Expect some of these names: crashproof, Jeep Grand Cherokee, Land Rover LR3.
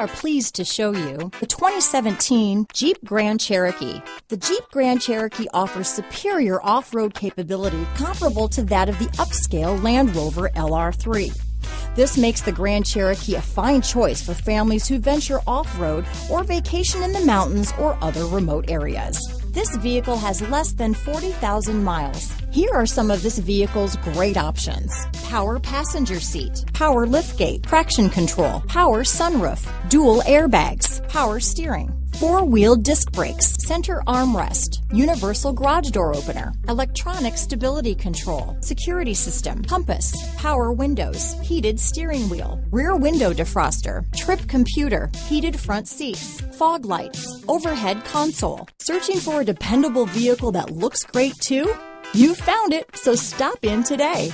are pleased to show you the 2017 Jeep Grand Cherokee. The Jeep Grand Cherokee offers superior off-road capability comparable to that of the upscale Land Rover LR3. This makes the Grand Cherokee a fine choice for families who venture off-road or vacation in the mountains or other remote areas. This vehicle has less than 40,000 miles. Here are some of this vehicle's great options: power passenger seat, power liftgate, traction control, power sunroof, dual airbags, power steering, four-wheel disc brakes, center armrest, universal garage door opener, electronic stability control, security system, compass, power windows, heated steering wheel, rear window defroster, trip computer, heated front seats, fog lights, overhead console. Searching for a dependable vehicle that looks great too? You found it, so stop in today.